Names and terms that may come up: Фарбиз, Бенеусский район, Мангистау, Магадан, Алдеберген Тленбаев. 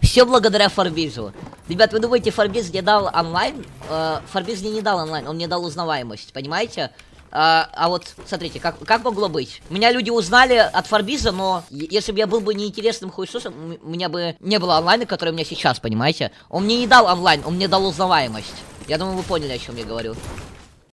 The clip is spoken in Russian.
Все благодаря Фарбизу. Ребят, вы думаете, Фарбиз мне дал онлайн? Фарбиз мне не дал онлайн, он мне дал узнаваемость, понимаете? А вот, смотрите, как могло быть? Меня люди узнали от Фарбиза, но если бы я был бы неинтересным хуесосом, у меня бы не было онлайна, который у меня сейчас, понимаете? Он мне не дал онлайн, он мне дал узнаваемость. Я думаю, вы поняли, о чем я говорю.